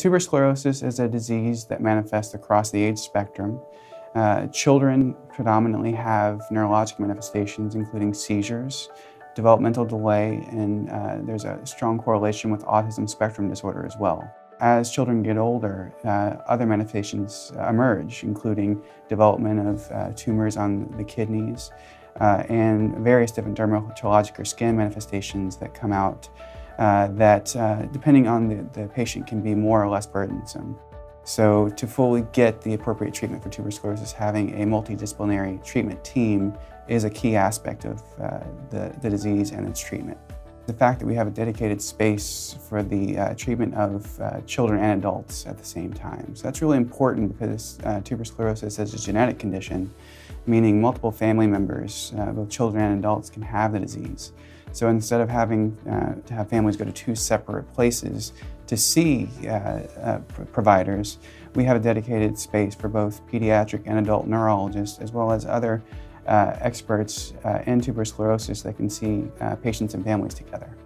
Tuberous sclerosis is a disease that manifests across the age spectrum. Children predominantly have neurologic manifestations, including seizures, developmental delay, and there's a strong correlation with autism spectrum disorder as well. As children get older, other manifestations emerge, including development of tumors on the kidneys and various different dermatologic or skin manifestations that come out that depending on the patient can be more or less burdensome. So to fully get the appropriate treatment for tuberous sclerosis, having a multidisciplinary treatment team is a key aspect of the disease and its treatment. The fact that we have a dedicated space for the treatment of children and adults at the same time. So that's really important because tuberous sclerosis is a genetic condition, meaning multiple family members, both children and adults, can have the disease. So instead of having to have families go to two separate places to see providers, we have a dedicated space for both pediatric and adult neurologists, as well as other experts in tuberous sclerosis that can see patients and families together.